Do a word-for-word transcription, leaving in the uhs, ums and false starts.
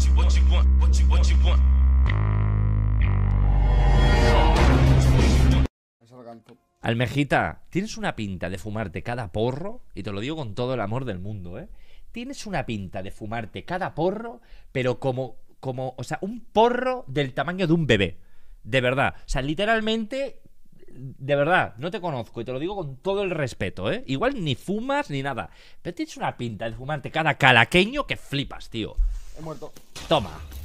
What you, what you want? What you, what you want? Almejita, tienes una pinta de fumarte cada porro, y te lo digo con todo el amor del mundo, ¿eh? Tienes una pinta de fumarte cada porro, pero como, como, o sea, un porro del tamaño de un bebé. De verdad, o sea, literalmente, de verdad, no te conozco y te lo digo con todo el respeto, ¿eh? Igual ni fumas ni nada, pero tienes una pinta de fumarte cada calaqueño que flipas, tío. He muerto. Toma.